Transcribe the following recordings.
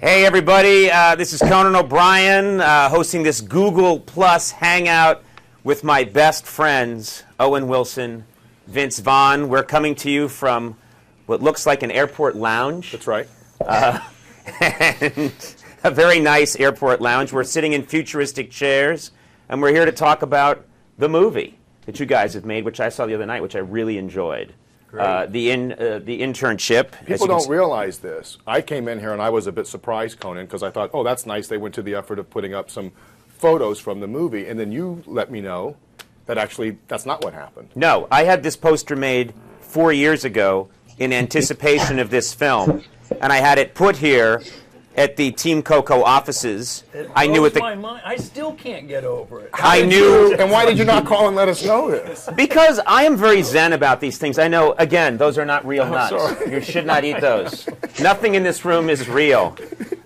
Hey everybody, this is Conan O'Brien hosting this Google Plus Hangout with my best friends, Owen Wilson, Vince Vaughn. We're coming to you from what looks like an airport lounge. That's right. And a very nice airport lounge. We're sitting in futuristic chairs, and we're here to talk about the movie that you guys have made, which I saw the other night, which I really enjoyed. The Internship. People don't realize this. I came in here and I was a bit surprised, Conan, because I thought, oh, that's nice. They went to the effort of putting up some photos from the movie. And then you let me know that actually that's not what happened. No, I had this poster made 4 years ago in anticipation of this film. And I had it put here at the Team Coco offices. I knew it. I still can't get over it. I knew. And why did you not call and let us know this? Because I am very zen about these things. I know, again, those are not real nuts. Sorry. You should not eat those. Nothing in this room is real.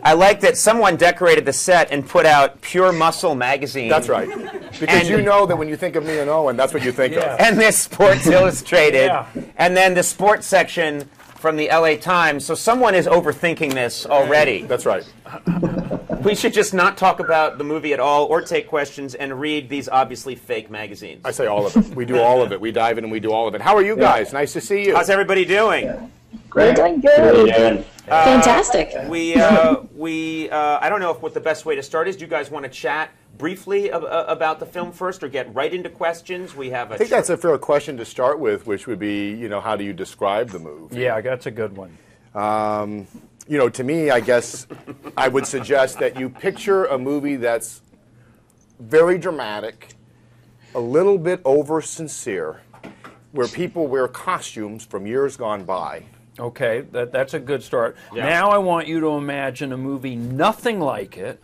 I like that someone decorated the set and put out Pure Muscle magazine. That's right. Because you know that when you think of me and Owen, that's what you think of. And this Sports Illustrated. And then the sports section from the LA Times, so someone is overthinking this already. That's right. We should just not talk about the movie at all or take questions and read these obviously fake magazines. I say all of it. We do all of it. We dive in and we do all of it. How are you guys? Yeah. Nice to see you. How's everybody doing? Yeah. Great. We're doing good. Yeah. Fantastic. I don't know what the best way to start is. Do you guys want to chat briefly about the film first, or get right into questions? We have. I think that's a fair question to start with, which would be, you know, how do you describe the movie? Yeah, that's a good one. You know, to me, I guess I would suggest that you picture a movie that's very dramatic, a little bit over sincere, where people wear costumes from years gone by. Okay, that's a good start. Yeah. Now I want you to imagine a movie nothing like it.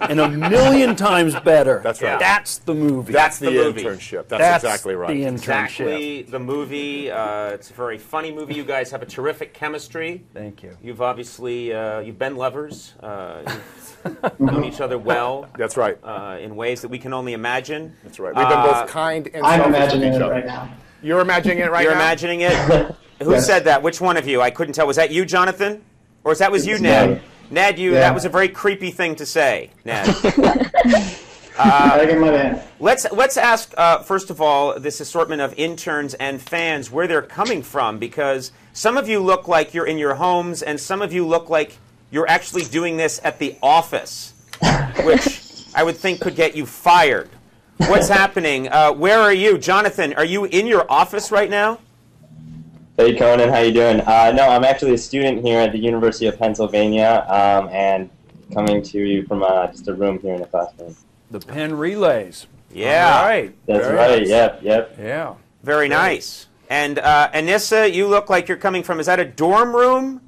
And a million times better. That's right. That's the movie. That's the movie. Internship. That's exactly right. The Internship. Exactly the movie. It's a very funny movie. You guys have a terrific chemistry. Thank you. You've obviously, you've been lovers. You've known each other well. That's right. In ways that we can only imagine. That's right. We've been both kind and selfish. I'm imagining it right now. You're imagining it right now? You're imagining it? Who said that? Which one of you? I couldn't tell. Was that you, Jonathan? Or was you, Ned? Ned, that was a very creepy thing to say, Ned. Let's ask, first of all, this assortment of interns and fans where they're coming from, because some of you look like you're in your homes, and some of you look like you're actually doing this at the office, which I would think could get you fired. What's happening? Where are you? Jonathan, are you in your office right now? Hey Conan, how you doing? No, I'm actually a student here at the University of Pennsylvania, and coming to you from just a room here in the classroom. The Penn Relays. Yeah. All right. That's right. Yep. Yeah. Very nice. And Anissa, you look like you're coming from, is that a dorm room?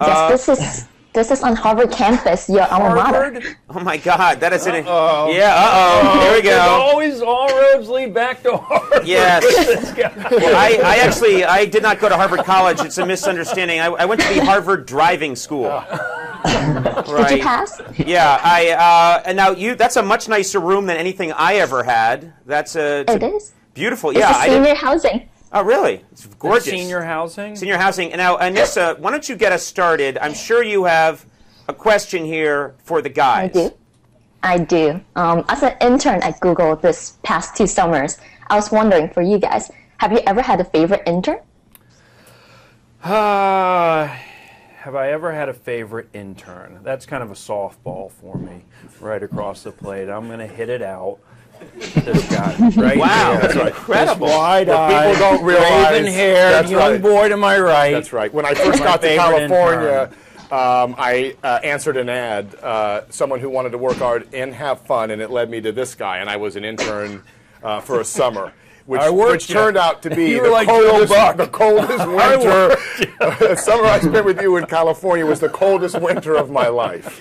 Yes, this is on Harvard campus, your alma mater. Oh my God, that is uh-oh. Yeah, here we go. Always all roads lead back to Harvard. Yes. Well, I did not go to Harvard College. It's a misunderstanding. I went to the Harvard Driving School. Right. Did you pass? Yeah. And now that's a much nicer room than anything I ever had. That's a. It is. Beautiful. It's senior housing. Oh, really? It's gorgeous. Senior housing? Senior housing. And now, Anissa, why don't you get us started? I'm sure you have a question here for the guys. I do. As an intern at Google this past 2 summers, I was wondering for you guys, have you ever had a favorite intern? Have I ever had a favorite intern? That's kind of a softball for me right across the plate. I'm going to hit it out. This guy, right? Wow, that's right. Incredible. Wide-eyed, people don't realize. Raven-haired, young boy to my right. That's right. When I first got to California, I answered an ad. Someone who wanted to work hard and have fun, and it led me to this guy. And I was an intern for a summer, which turned out to be the coldest winter. The summer I spent with you in California was the coldest winter of my life.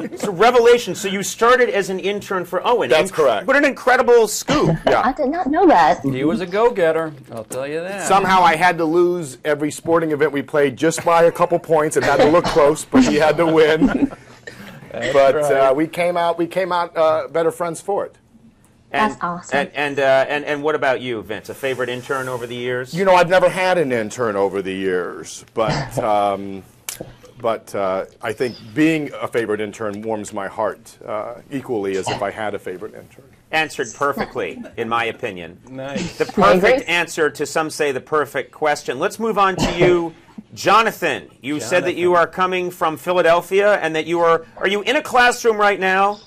It's a revelation. So you started as an intern for Owen. That's correct. What an incredible scoop. Yeah. I did not know that. He was a go-getter. I'll tell you that. Somehow I had to lose every sporting event we played just by a couple points and had to look close, but he had to win. But we came out better friends for it. And, that's awesome. And what about you, Vince? A favorite intern over the years? You know, I've never had an intern over the years, but I think being a favorite intern warms my heart equally as if I had a favorite intern. Answered perfectly, in my opinion. Nice. The perfect answer to, some say, the perfect question. Let's move on to you, Jonathan. You said that you are coming from Philadelphia and that you are you in a classroom right now?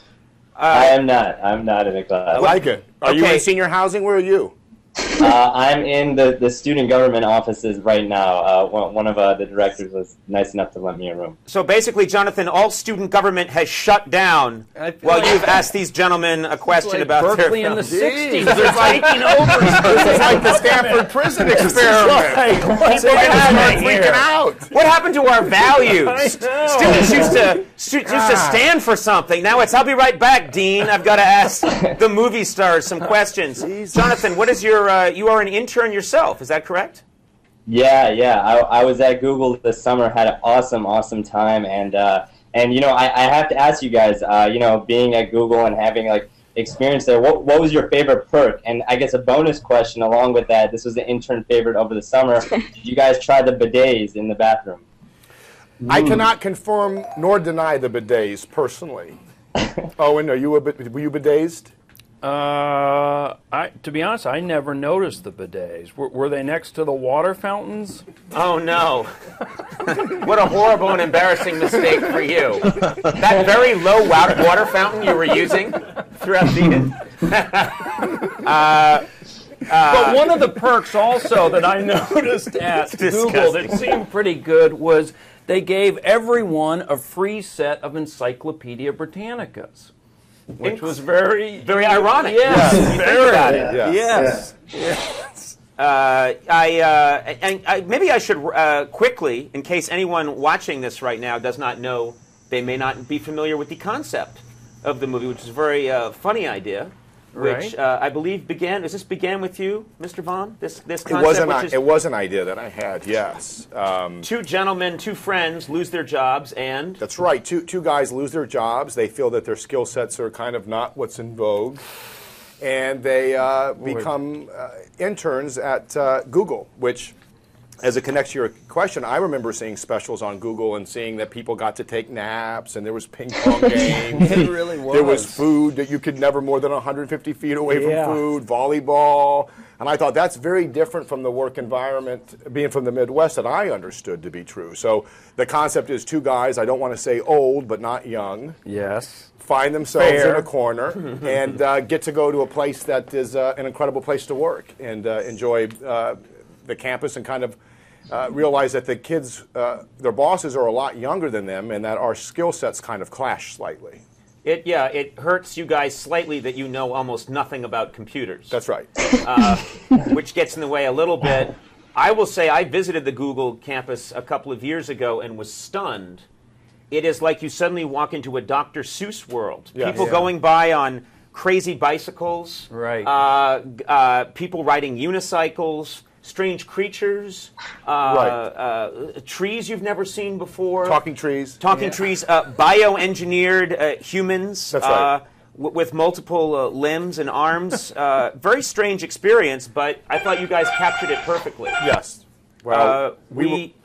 I am not. I'm not in a class. I like it. Are you in senior housing? Where are you? I'm in the student government offices right now. One of the directors was nice enough to lend me a room. So basically, Jonathan, all student government has shut down while you've asked these gentlemen a question about Berkeley in the 60s. They're taking over. This is like the Stanford prison experiment. What happened to our values? Students used to stand for something. Now it's, I'll be right back, Dean. I've got to ask the movie stars some questions. Jonathan, what is your... you are an intern yourself, is that correct? Yeah. I was at Google this summer, had an awesome time, and you know, I have to ask you guys, you know, being at Google and having like experience there, what was your favorite perk? And I guess a bonus question along with that, this was the intern favorite over the summer, did you guys try the bidets in the bathroom? I cannot confirm nor deny the bidets personally. Owen, were you bidetized? To be honest, I never noticed the bidets. Were they next to the water fountains? Oh, no. What a horrible and embarrassing mistake for you. That very low water fountain you were using throughout the... but one of the perks also that I noticed at Google that seemed pretty good was they gave everyone a free set of Encyclopedia Britannicas. Which was very ironic. Yes, very. Yes. Maybe I should quickly, in case anyone watching this right now does not know, they may not be familiar with the concept of the movie, which is a very funny idea. Which I believe began. Does this began with you, Mr. Vaughn? This concept. It was an idea that I had. Yes. Two gentlemen, two friends, lose their jobs, and that's right. Two guys lose their jobs. They feel that their skill sets are kind of not what's in vogue, and they become interns at Google, which. As it connects to your question, I remember seeing specials on Google and seeing that people got to take naps, and there was ping pong games. It really was. There was food that you could never more than 150 feet away from food, volleyball. And I thought that's very different from the work environment, being from the Midwest, that I understood to be true. So the concept is two guys, I don't want to say old, but not young. Yes. Find themselves in a corner and get to go to a place that is an incredible place to work and enjoy the campus and kind of realize that the kids, their bosses are a lot younger than them and that our skill sets kind of clash slightly. It hurts you guys slightly that you know almost nothing about computers. That's right. Which gets in the way a little bit. I will say I visited the Google campus a couple of years ago and was stunned. It is like you suddenly walk into a Dr. Seuss world. Yes. People going by on crazy bicycles, people riding unicycles, strange creatures, trees you've never seen before. Talking trees, bioengineered humans. That's right. With multiple limbs and arms. Very strange experience, but I thought you guys captured it perfectly. Yes. Well,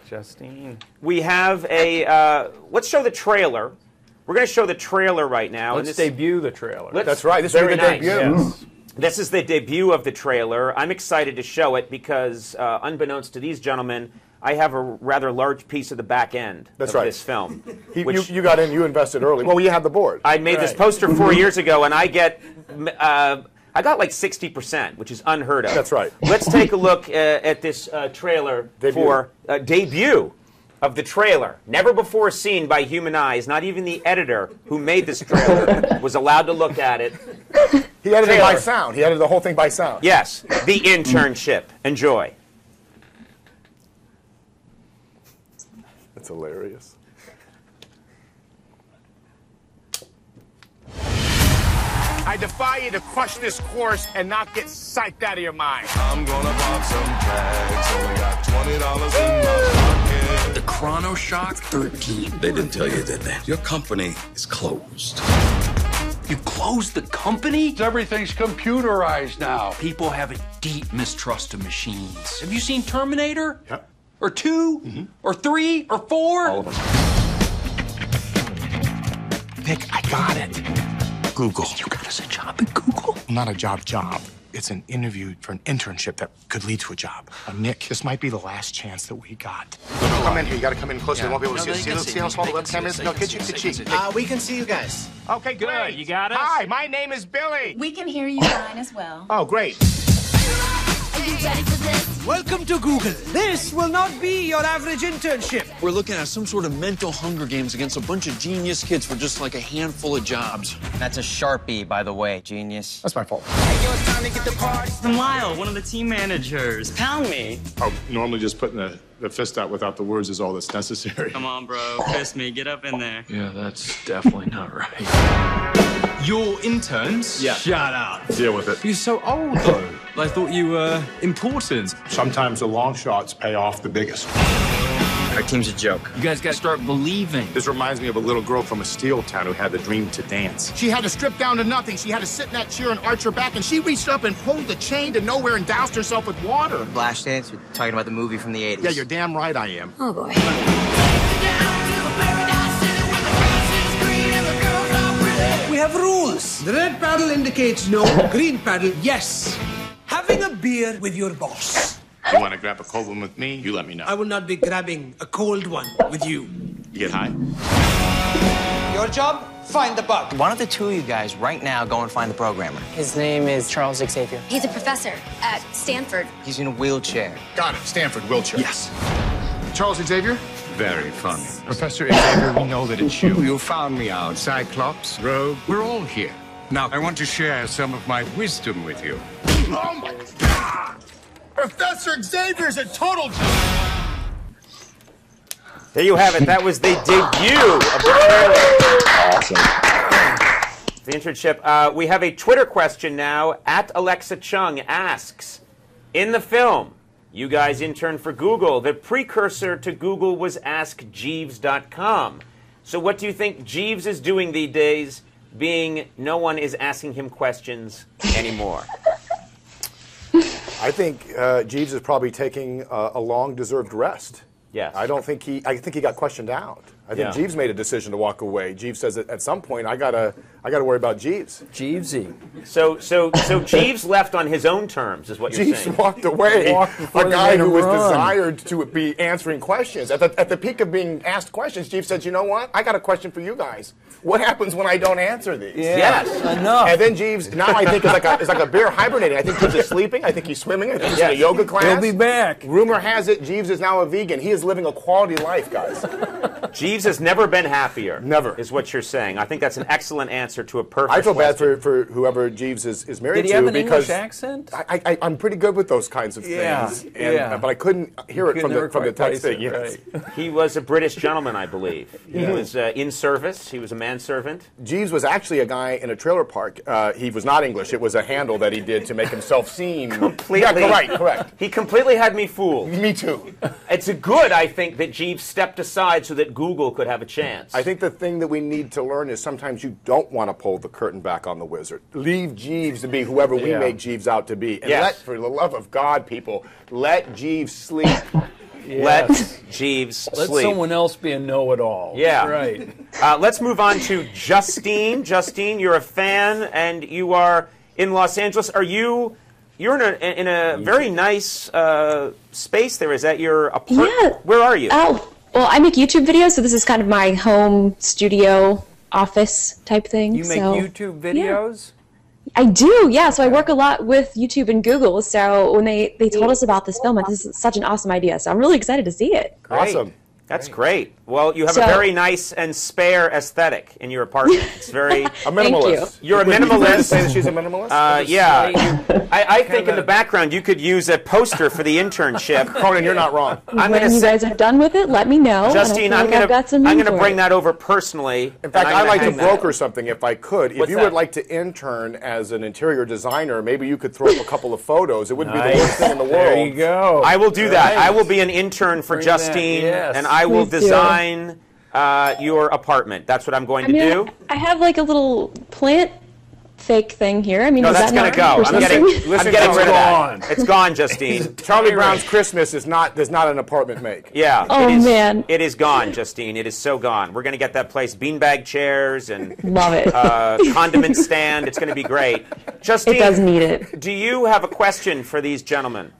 Justine. We have a, let's show the trailer. We're going to show the trailer right now. Let's debut the trailer. That's right. This is the debut. Yes. This is the debut of the trailer. I'm excited to show it because, unbeknownst to these gentlemen, I have a rather large piece of the back end of this film. You got in. You invested early. Well, you had the board. I made this poster 4 years ago, and I got like 60%, which is unheard of. That's right. Let's take a look at this trailer for debut of the trailer, never before seen by human eyes. Not even the editor who made this trailer was allowed to look at it. He edited it by sound. He edited the whole thing by sound. Yes. The Internship. Enjoy. That's hilarious. I defy you to crush this course and not get psyched out of your mind. I'm gonna pop some tags. Only got $20 in my pocket. The Chronoshock 13. They didn't tell you, did they? Your company is closed. You closed the company? Everything's computerized now. People have a deep mistrust of machines. Have you seen Terminator? Yep. Or 2? Mm-hmm. Or 3? Or 4? All of them. Vic, I got it. Google. You got us a job at Google? Not a job. It's an interview for an internship that could lead to a job. Nick, this might be the last chance that we got. Come in here. You got to come in closer. They won't be able to see us. See how small the webcam is? No, kitchen to cheek. We can see you guys. Okay, good. Great. You got us? Hi, my name is Billy. We can hear you fine as well. Oh, great. Are you ready for this? Welcome to Google. This will not be your average internship. We're looking at some sort of mental Hunger Games against a bunch of genius kids for just like a handful of jobs. That's a Sharpie, by the way, genius. That's my fault. Hey, yo, it's time to get the party. I'm Lyle, one of the team managers. Pound me. Oh, normally just putting the fist out without the words is all that's necessary. Come on, bro. Fist me. Get up in there. Yeah, that's definitely not right. Your interns? Yeah. Shut up. Deal with it. You're so old, though. I thought you were important. Sometimes the long shots pay off the biggest. Our team's a joke. You guys gotta start believing. This reminds me of a little girl from a steel town who had the dream to dance. She had to strip down to nothing. She had to sit in that chair and arch her back, and she reached up and pulled the chain to nowhere and doused herself with water. Flashdance? You're talking about the movie from the 80s. Yeah, you're damn right I am. Oh, boy. We have rules. The red paddle indicates no, green paddle, yes. Having a beer with your boss. You want to grab a cold one with me? You let me know. I will not be grabbing a cold one with you. You get high? Your job? Find the bug. Why don't the two of you guys right now go and find the programmer? His name is Charles Xavier. He's a professor at Stanford. He's in a wheelchair. Got it. Stanford wheelchair. Yes. Charles Xavier? Very funny. Professor Xavier, we know that it's you. You found me out. Cyclops, Rogue, we're all here. Now, I want to share some of my wisdom with you. Oh my God! Professor Xavier's a total. There you have it. That was the debut of the Awesome. The Internship. We have a Twitter question now. At Alexa Chung asks, in the film, you guys interned for Google. The precursor to Google was AskJeeves.com. So what do you think Jeeves is doing these days, being no one is asking him questions anymore? I think Jeeves is probably taking a long-deserved rest. Yes. I think he got questioned out. I think Jeeves made a decision to walk away. Jeeves says that at some point I gotta worry about Jeeves. Jeevesy. So Jeeves left on his own terms, is what you're saying. Jeeves walked away. A guy who was desired to be answering questions at the peak of being asked questions. Jeeves said, "You know what? I got a question for you guys. What happens when I don't answer these?" Yes. Enough. And then Jeeves. Now I think it's like a bear hibernating. I think Jeeves is sleeping. I think he's swimming. I think he's in a yoga class. He'll be back. Rumor has it Jeeves is now a vegan. He is living a quality life, guys. Jeeves has never been happier. Never. Is what you're saying. I think that's an excellent answer to a perfect question. I feel bad for whoever Jeeves is married to. Did he have an English accent? I'm pretty good with those kinds of things. But I couldn't hear it from the text thing. Yes. Right. He was a British gentleman, I believe. He was in service. He was a manservant. Jeeves was actually a guy in a trailer park. He was not English. It was a handle that he did to make himself seem... Completely. Yeah, correct. He completely had me fooled. Me too. It's good, I think, that Jeeves stepped aside so that Google could have a chance. I think the thing that we need to learn is sometimes you don't want to pull the curtain back on the wizard. Leave Jeeves to be whoever we make Jeeves out to be. And let, for the love of God, people, let Jeeves sleep. Let Jeeves sleep. Let someone else be a know-it-all. Yeah. Right. Let's move on to Justine. Justine, you're a fan, and you are in Los Angeles. You're in a very nice space there. Is that your apartment? Yeah. Where are you? Oh. Well, I make YouTube videos, so this is kind of my home studio office type thing. You make YouTube videos? Yeah. I do, yeah. So I work a lot with YouTube and Google. So when they told us about this film, this is such an awesome idea. So I'm really excited to see it. Great. Awesome. That's great. Well, you have a very nice and spare aesthetic in your apartment. It's very... A minimalist. You're a minimalist. Say that she's a minimalist? Yeah. I think in the background you could use a poster for the internship. Conan, you're not wrong. You guys are done with it, let me know. Justine, I'm going to bring that over personally. In fact, I'd like to broker something if I could. If you would like to intern as an interior designer, maybe you could throw up a couple of photos. It wouldn't be the worst thing in the world. There you go. I will do that. I will be an intern for Justine, and I will design your apartment. That's what I'm going to do. I have like a little plant fake thing here. I mean, no, that's going to go. I'm getting rid of that. It's gone, Justine. Charlie Brown's Christmas is not, does not an apartment make. Yeah. Oh, man. It is gone, Justine. It is so gone. We're going to get that place beanbag chairs and love it. Condiment stand. It's going to be great. Justine, it does need it. Do you have a question for these gentlemen?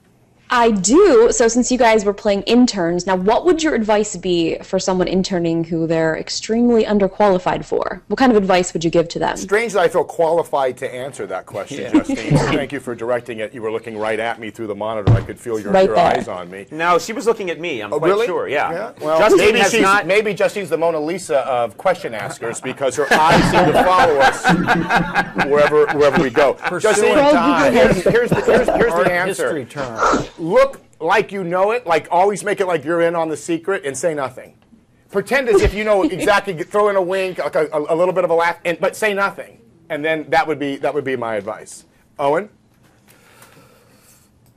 I do. So since you guys were playing interns, now what would your advice be for someone interning who they're extremely underqualified for? What kind of advice would you give to them? Strange that I feel qualified to answer that question, Justine. Thank you for directing it. You were looking right at me through the monitor. I could feel your eyes on me. No, she was looking at me. I'm quite sure. Yeah. Well, Justine maybe Justine's the Mona Lisa of question askers because her eyes seem to follow us wherever we go. Justine, here's the answer. History term. Look like you know it, like always make it like you're in on the secret and say nothing. Pretend as if you know exactly, throw in a wink, like a little bit of a laugh, but say nothing. And then that would be my advice. Owen?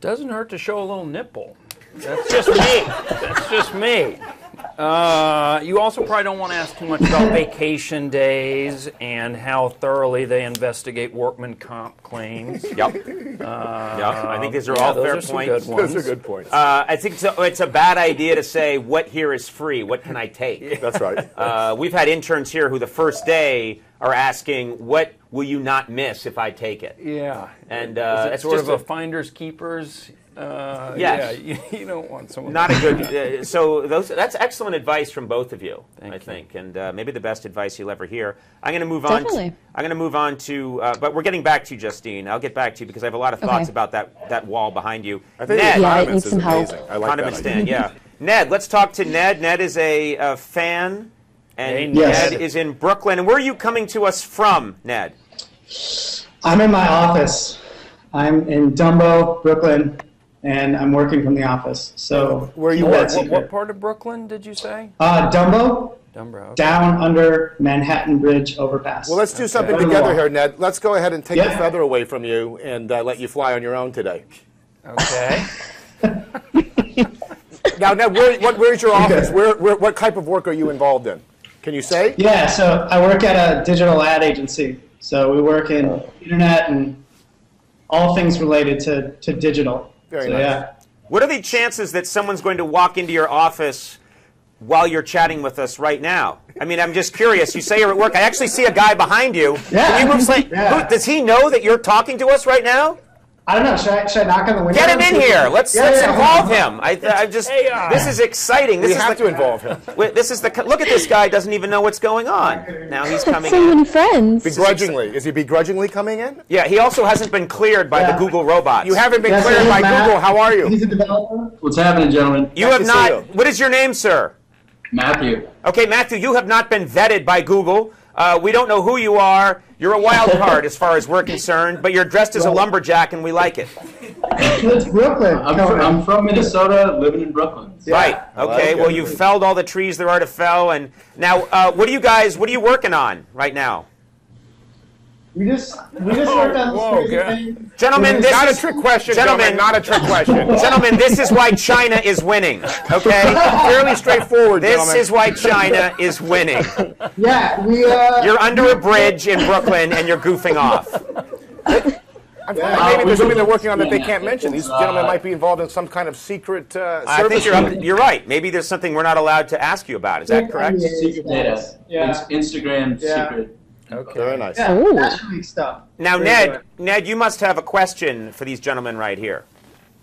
Doesn't hurt to show a little nipple. That's just me. That's just me. You also probably don't want to ask too much about vacation days and how thoroughly they investigate workman comp claims. Yep. I think these are all fair points. Those are good points. I think it's a bad idea to say, what here is free? What can I take? That's right. We've had interns here who the first day are asking, what will you not miss if I take it? Yeah. And it's sort of a finder's keeper's. You don't want someone. Not a good. So that's excellent advice from both of you, I think, and maybe the best advice you'll ever hear. I'm going to move on. I'm going to move on to. But we're getting back to you, Justine. I'll get back to you because I have a lot of thoughts about that wall behind you. I think Ned, yeah, it needs some help. I like condiment stand. Yeah, Ned. Let's talk to Ned. Ned is a fan, and Ned is in Brooklyn. And where are you coming to us from, Ned? I'm in my office. I'm in Dumbo, Brooklyn. And I'm working from the office. So where you work? What part of Brooklyn did you say? Dumbo. Dumbo. Okay. Down under Manhattan Bridge overpass. Well, let's do something together here, Ned. Let's go ahead and take the feather away from you and let you fly on your own today. Okay. Now, Ned, where's your office? What type of work are you involved in? Can you say? Yeah. So I work at a digital ad agency. So we work in internet and all things related to digital. Very nice. Yeah. What are the chances that someone's going to walk into your office while you're chatting with us right now? I mean, I'm just curious. You say you're at work. I actually see a guy behind you. Yeah. You does he know that you're talking to us right now? I don't know. Should I knock on the window? Get him in here. Let's involve him. This is exciting. We have to involve him. This is look at this guy. Doesn't even know what's going on. Now he's coming. So many friends. Begrudgingly, is he begrudgingly coming in? Yeah. He also hasn't been cleared by the Google robots. You haven't been cleared by Google. How are you? He's a developer. What's happening, gentlemen? You have not. What is your name, sir? Matthew. Okay, Matthew. You have not been vetted by Google. We don't know who you are. You're a wild card as far as we're concerned, but you're dressed as a lumberjack, and we like it. It's Brooklyn. I'm from Minnesota, living in Brooklyn. Yeah. Right. Okay. Well, you felled all the trees there are to fell, and now, what are you working on right now? We just worked on this thing. Gentlemen, this is not a trick question. Gentlemen, not a trick question. Gentlemen, this is why China is winning. Okay, fairly straightforward. This is why China is winning. Yeah, you're under a bridge in Brooklyn, and you're goofing off. Maybe there's something they're working on that they can't mention. These gentlemen might be involved in some kind of secret service. I think you're right. Maybe there's something we're not allowed to ask you about. Is that correct? Secret data. Yeah. Instagram secret. Okay. Very nice. Yeah, that's really stuff. Now, Ned, you must have a question for these gentlemen right here.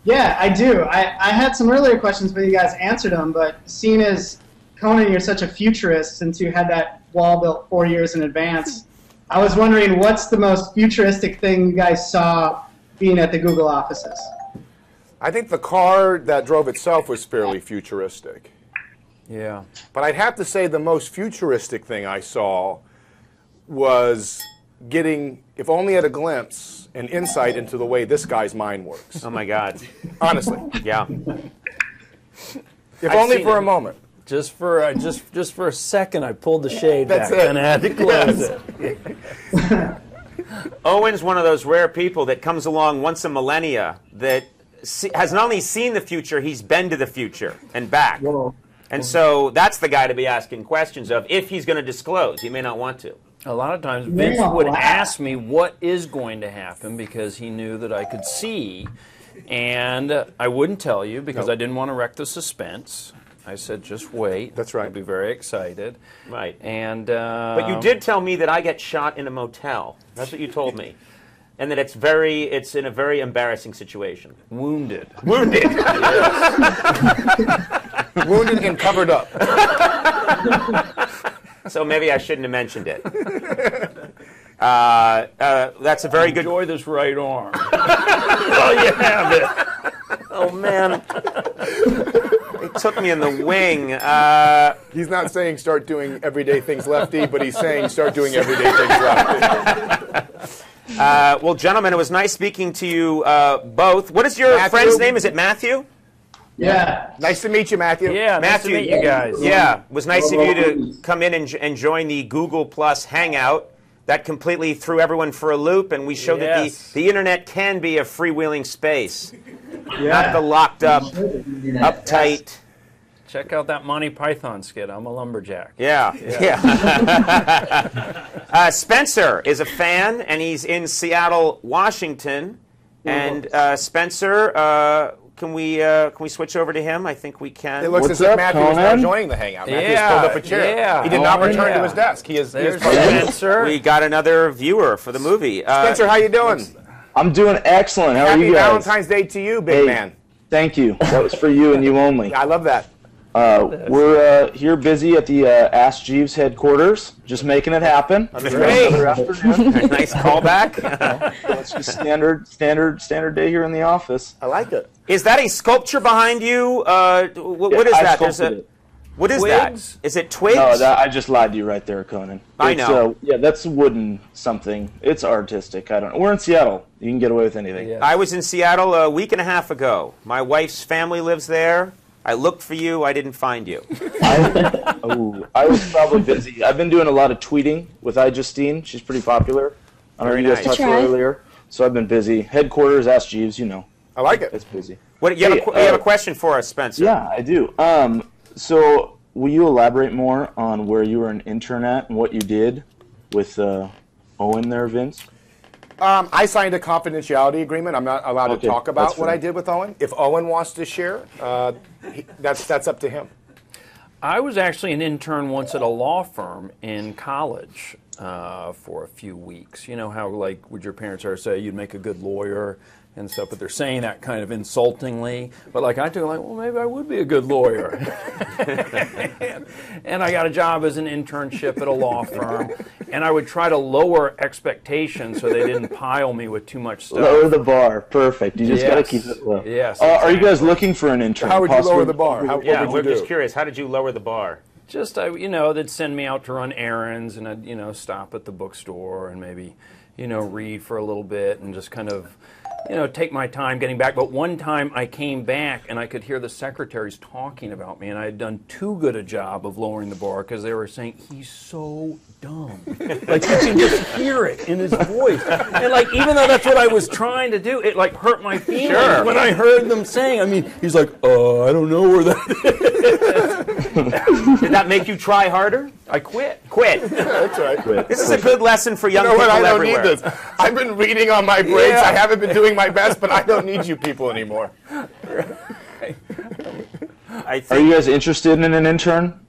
Yeah, I do. I had some earlier questions, but you guys answered them. But seeing as Conan, you're such a futurist, since you had that wall built 4 years in advance, I was wondering what's the most futuristic thing you guys saw being at the Google offices? I think the car that drove itself was fairly futuristic. Yeah. But I'd have to say the most futuristic thing I saw was getting, if only at a glimpse, an insight into the way this guy's mind works. Oh, my God. Honestly. Yeah. If only for a moment. Just for a second, I pulled the shade back and I had to close it. Owen's one of those rare people that comes along once a millennia that has not only seen the future, he's been to the future and back. Whoa. And so that's the guy to be asking questions of if he's going to disclose. He may not want to. A lot of times Vince would ask me what is going to happen because he knew that I could see. And I wouldn't tell you because I didn't want to wreck the suspense. I said, just wait. That's right. I'll be very excited. Right. And but you did tell me that I get shot in a motel. That's what you told me. And that it's in a very embarrassing situation. Wounded. Wounded. Yes. Wounded and covered up. So maybe I shouldn't have mentioned it. That's a very good... Enjoy this right arm. Well, you have it. Oh, man. He took me in the wing. He's not saying start doing everyday things lefty, but he's saying start doing everyday things lefty. Well, gentlemen, it was nice speaking to you both. What is your friend's name? Is it Matthew? Yeah. Nice to meet you, Matthew. Yeah, Matthew, nice to meet you guys. Yeah, it was nice of you to come in and join the Google Plus Hangout. That completely threw everyone for a loop, and we showed that the Internet can be a freewheeling space, not the locked up, uptight. Yes. Check out that Monty Python skit. I'm a lumberjack. Yeah. Spencer is a fan, and he's in Seattle, Washington. And Spencer, can we switch over to him? I think we can. It looks as if Matthew is now joining the hangout. Matthew has pulled up a chair. Yeah. He did not return to his desk. He is. There's Spencer. We got another viewer for the movie. Spencer, how you doing? I'm doing excellent. How are you guys? Happy Valentine's Day to you, big man. Thank you. That was for you and you only. I love that. We're here busy at the Ask Jeeves headquarters, just making it happen. Great. Nice callback. It's just standard day here in the office. I like it. Is that a sculpture behind you? What is that? What is twigs? That? Is it twigs? No, I just lied to you right there, Conan. I know. Yeah, that's wooden something. It's artistic. I don't know. We're in Seattle. You can get away with anything. Yes. I was in Seattle a week and a half ago. My wife's family lives there. I looked for you. I didn't find you. I was probably busy. I've been doing a lot of tweeting with iJustine. She's pretty popular. I don't know if you guys talked to her earlier. So I've been busy. Headquarters, Ask Jeeves, you know. I like it. It's busy. What, you have a question for us, Spencer. Yeah, I do. So will you elaborate more on where you were an intern at and what you did with Owen there, Vince? I signed a confidentiality agreement. I'm not allowed to talk about what I did with Owen. If Owen wants to share, that's up to him. I was actually an intern once at a law firm in college for a few weeks. You know how, like, would your parents ever say you'd make a good lawyer and stuff, but they're saying that kind of insultingly. But like I took it like, well, maybe I would be a good lawyer. And I got a job as an internship at a law firm. And I would try to lower expectations so they didn't pile me with too much stuff. Lower the bar. Perfect. You just got to keep it low. Yes. Exactly. Are you guys looking for an intern? How would you lower the bar? We're just curious. How did you lower the bar? Just, you know, they'd send me out to run errands, and I'd, you know, stop at the bookstore and maybe, you know, read for a little bit and just kind of, you know, take my time getting back. But one time I came back and I could hear the secretaries talking about me, and I had done too good a job of lowering the bar because they were saying, he's so dumb. Like, you can just hear it in his voice. And, like, even though that's what I was trying to do, it, like, hurt my feelings when I heard them saying. I mean, he's like, I don't know where that is. Did that make you try harder? I quit. Yeah, that's right. This is a good lesson for young people everywhere. You know what? I don't need this. I've been reading on my breaks. Yeah. I haven't been doing my best, but I don't need you people anymore. Are you guys interested in an intern?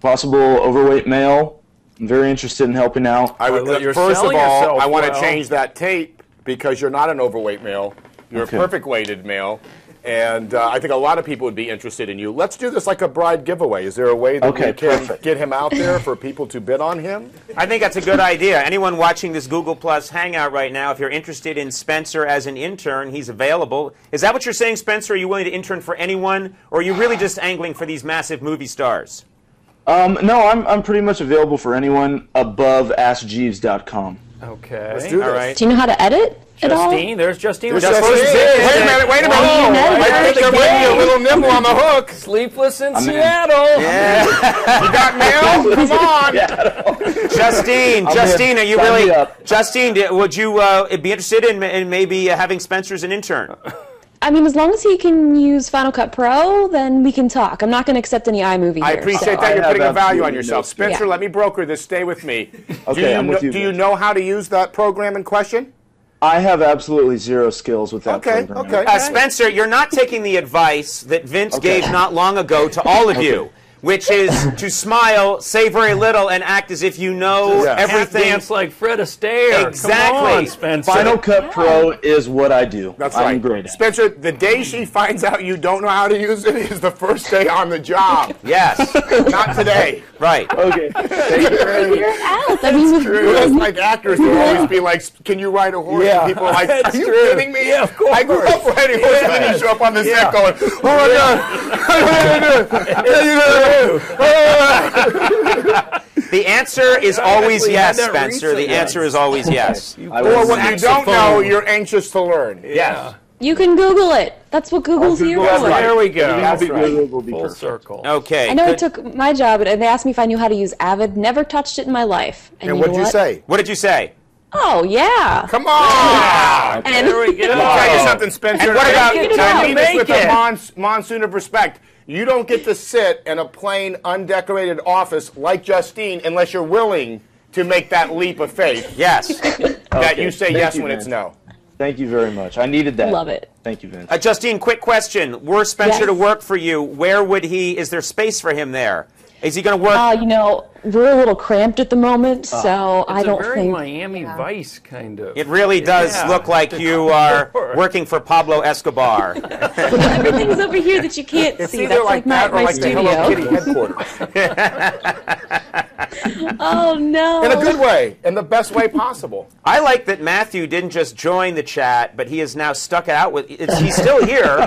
Possible overweight male? I'm very interested in helping out. I would, first of all, I want to change that tape because you're not an overweight male. You're a perfect-weighted male. And I think a lot of people would be interested in you. Let's do this like a bride giveaway. Is there a way that we can get him out there for people to bid on him? I think that's a good idea. Anyone watching this Google Plus Hangout right now, if you're interested in Spencer as an intern, he's available. Is that what you're saying, Spencer? Are you willing to intern for anyone? Or are you really just angling for these massive movie stars? No, I'm pretty much available for anyone above AskJeeves.com. Okay. Let's do this. All right. Do you know how to edit? Justine, there's Justine. Wait a minute. I think there might be a little nibble on the hook. Sleepless in Seattle. Yeah. You got mail? Come on. Justine, are you really? Justine, would you be interested in maybe having Spencer as an intern? I mean, as long as he can use Final Cut Pro, then we can talk. I'm not going to accept any iMovie here. I appreciate that. You're putting a value on yourself. Spencer, let me broker this. Stay with me. Okay, I'm with you. Do you know how to use that program in question? I have absolutely zero skills with that program. Okay, okay. Spencer, you're not taking the advice that Vince gave not long ago to all of you, which is to smile, say very little, and act as if you know everything. Dance like Fred Astaire. Exactly. Come on, Spencer. Final Cut Pro is what I do. That's right. I'm great at it. Spencer, the day she finds out you don't know how to use it is the first day on the job. Yes. Not today. Right. Okay. You're out. I mean, it's true. It's like actors who always be like, can you ride a horse? Yeah. And people are like, are you kidding me? Yeah, of course. I grew up riding horses, and then you show up on the set going, oh my God. The answer is always yes, Spencer. The answer is always yes. Or what you don't know, you're anxious to learn. Yes. You can Google it. That's what Google's here for. There we go. That's right. Full circle. Okay. I know I took my job, and they asked me if I knew how to use Avid. Never touched it in my life. And what did you say? What did you say? Oh, yeah. Come on. Yeah. And there we go. Let me tell you something, Spencer. And what about, I mean this with a monsoon of respect, you don't get to sit in a plain, undecorated office like Justine unless you're willing to make that leap of faith. Yes. That you say yes when it's no. Thank you very much. I needed that. Love it. Thank you, Vince. Justine, quick question. Were Spencer to work for you, where would he, is there space for him there? Is he going to work? You know, we're a little cramped at the moment, so I don't think. It's a very Miami Vice kind of. It really does look like you are working for Pablo Escobar. Everything's over here that you can't see. That's like my studio. Hello Kitty headquarters. Oh no! In a good way, in the best way possible. I like that Matthew didn't just join the chat, but he is now stuck out with. He's still here.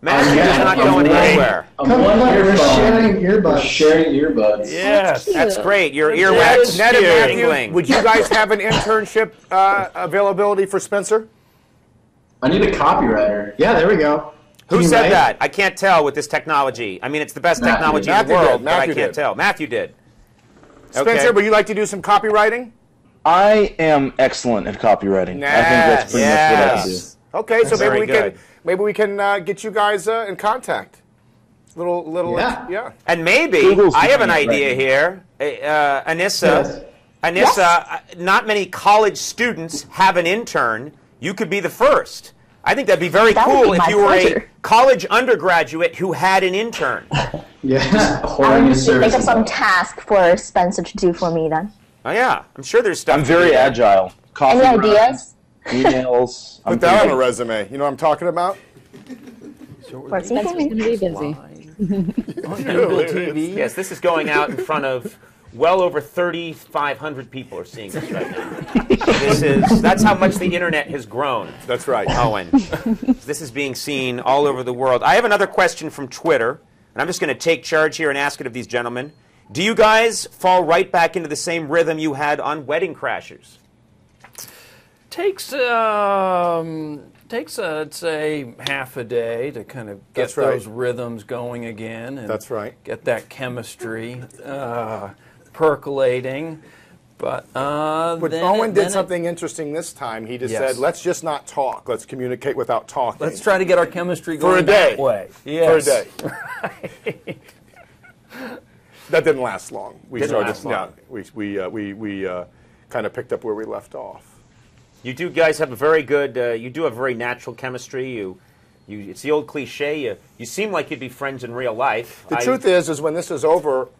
Matthew is not going anywhere. We're sharing earbuds. Yes, that's great. Your earwax. Matthew, would you guys have an internship availability for Spencer? I need a copywriter. Yeah, there we go. Who said that? I can't tell with this technology. I mean, it's the best technology in the world, but I can't tell. Matthew did. Spencer, would you like to do some copywriting? I am excellent at copywriting. I think that's pretty much what I do. Okay, so maybe we can. Maybe we can get you guys in contact. Little, yeah. And maybe I have an idea here, Anissa. Not many college students have an intern. You could be the first. I think that'd be very cool if you were a college undergraduate who had an intern. I need to think of some task for Spencer to do for me then. Oh yeah, I'm sure there's stuff. I'm very agile. Coffee Any ideas? Emails. Put that on a resume. You know what I'm talking about? Spencer's going to be busy. On Google TV. Yes, this is going out in front of well over 3,500 people are seeing this right now. That's how much the internet has grown. That's right, Owen. This is being seen all over the world. I have another question from Twitter, and I'm just going to take charge here and ask it of these gentlemen. Do you guys fall right back into the same rhythm you had on Wedding Crashers? Takes I'd say half a day to kind of get those rhythms going again. And get that chemistry percolating. But then Owen did something interesting this time. He just said, "Let's just not talk. Let's communicate without talking. Let's try to get our chemistry going for a day. That way." Yes. For a day. Right. That didn't last long. We didn't last long. Yeah, we kind of picked up where we left off. You do guys have a very good, you do have very natural chemistry. It's the old cliche, you seem like you'd be friends in real life. The truth is when this is over,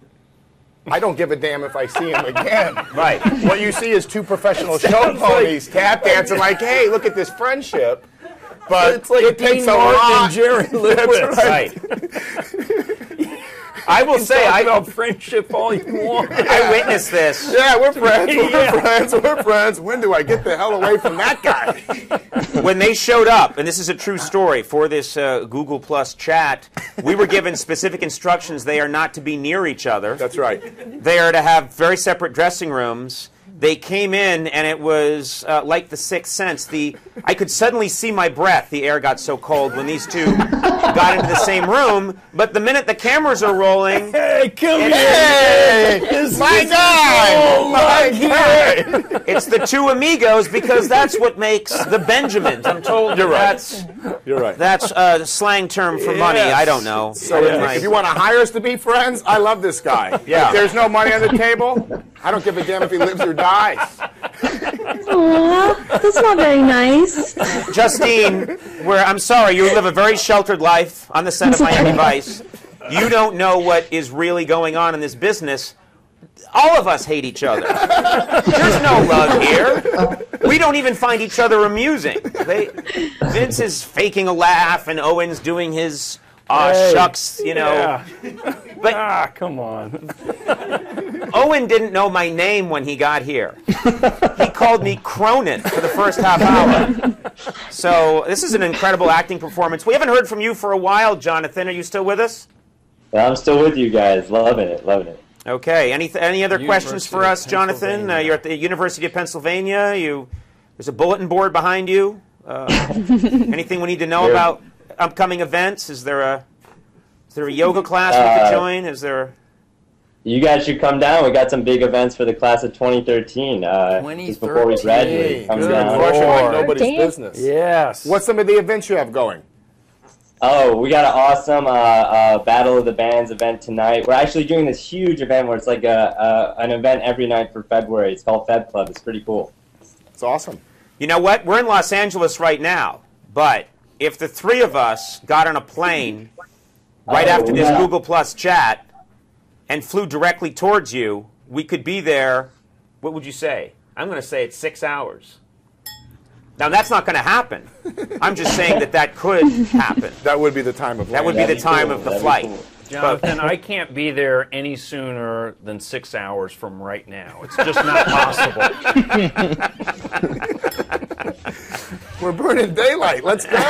I don't give a damn if I see him again. Right. What you see is two professional show ponies tap dancing like, hey, look at this friendship. But it's like it takes a lot. And Jerry Lewis. Right. I will say, I know friendship all you want. I witnessed this. Yeah, we're friends. We're friends. When do I get the hell away from that guy? When they showed up, and this is a true story for this Google Plus chat, we were given specific instructions. They are not to be near each other. That's right. They are to have very separate dressing rooms. They came in, and it was like the Sixth Sense. I could suddenly see my breath. The air got so cold when these two got into the same room. But the minute the cameras are rolling, hey, come here! My God! Oh my God! It's the two amigos because that's what makes the Benjamins. I'm told you're right. You're right. That's a slang term for money. I don't know. So if you want to hire us to be friends, I love this guy. Yeah. If there's no money on the table, I don't give a damn if he lives or dies. Aw, that's not very nice. Justine, I'm sorry, you live a very sheltered life on the set of Miami Vice. You don't know what is really going on in this business. All of us hate each other. There's no love here. We don't even find each other amusing. Vince is faking a laugh, and Owen's doing his shucks, you know. Yeah. But come on. Owen didn't know my name when he got here. He called me Cronin for the first half hour. So this is an incredible acting performance. We haven't heard from you for a while, Jonathan. Are you still with us? I'm still with you guys. Loving it, loving it. Okay. Any other questions for us, Jonathan? You're at the University of Pennsylvania. There's a bulletin board behind you. Anything we need to know about upcoming events? Is there a yoga class we could join? You guys should come down. We got some big events for the class of 2013. Just before we graduate, come down. Like nobody's business. Yes. What's some of the events you have going? Oh, we got an awesome Battle of the Bands event tonight. We're actually doing this huge event where it's like an event every night for February. It's called Feb Club. It's pretty cool. It's awesome. You know what? We're in Los Angeles right now, but if the three of us got on a plane right after this Google Plus chat and flew directly towards you, we could be there, what would you say? I'm going to say it's 6 hours. Now, that's not going to happen. I'm just saying that could happen. That would be the time of flight. Cool. Jonathan, I can't be there any sooner than 6 hours from right now. It's just not possible. We're burning daylight. Let's go.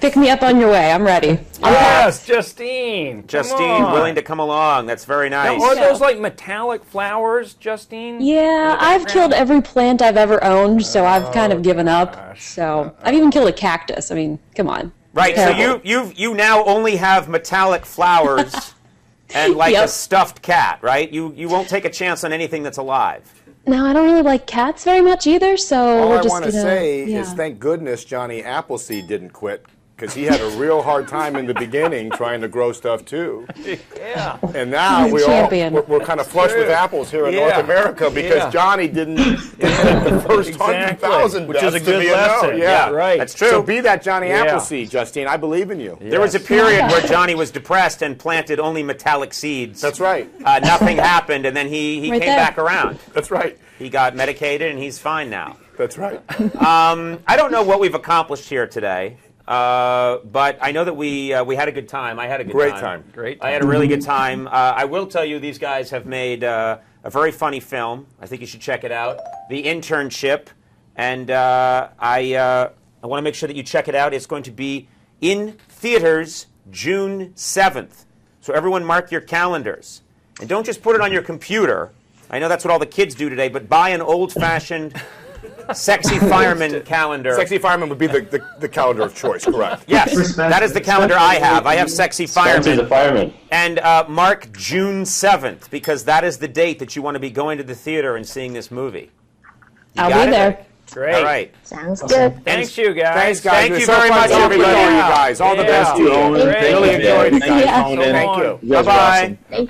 Pick me up on your way. I'm ready. Yes, Justine. Justine, willing to come along. That's very nice. Now, are those like metallic flowers, Justine? Yeah, I've killed every plant I've ever owned, so I've kind of given up. So I've even killed a cactus. I mean, come on. Right. Terrible. So you now only have metallic flowers and like a stuffed cat, right? You won't take a chance on anything that's alive. No, I don't really like cats very much either, so all I want to say is thank goodness Johnny Appleseed didn't quit, because he had a real hard time in the beginning trying to grow stuff too. Yeah. And now we're kind of flush with apples here in North America because Johnny didn't take the first 100,000, which is a good lesson. Yeah, right. That's true. So be that Johnny Appleseed, Justine. I believe in you. Yes. There was a period where Johnny was depressed and planted only metallic seeds. That's right. Nothing happened, and then he came back around. That's right. He got medicated, and he's fine now. That's right. I don't know what we've accomplished here today. But I know that we had a good time. I had a good time. I had a really good time. I will tell you, these guys have made a very funny film. I think you should check it out, The Internship. And I want to make sure that you check it out. It's going to be in theaters June 7th. So everyone mark your calendars. And don't just put it on your computer. I know that's what all the kids do today, but buy an old-fashioned... Sexy Fireman calendar. Sexy Fireman would be the calendar of choice, correct? Yes, that is the calendar I have. I have Sexy Fireman. And mark June 7th, because that is the date that you want to be going to the theater and seeing this movie. I'll be there. Great. All right. Sounds good. Thanks, you guys. Thanhanks, guys. Thank you very much, everybody. All the best to you. Really enjoyed it, guys. Thank you. Bye-bye.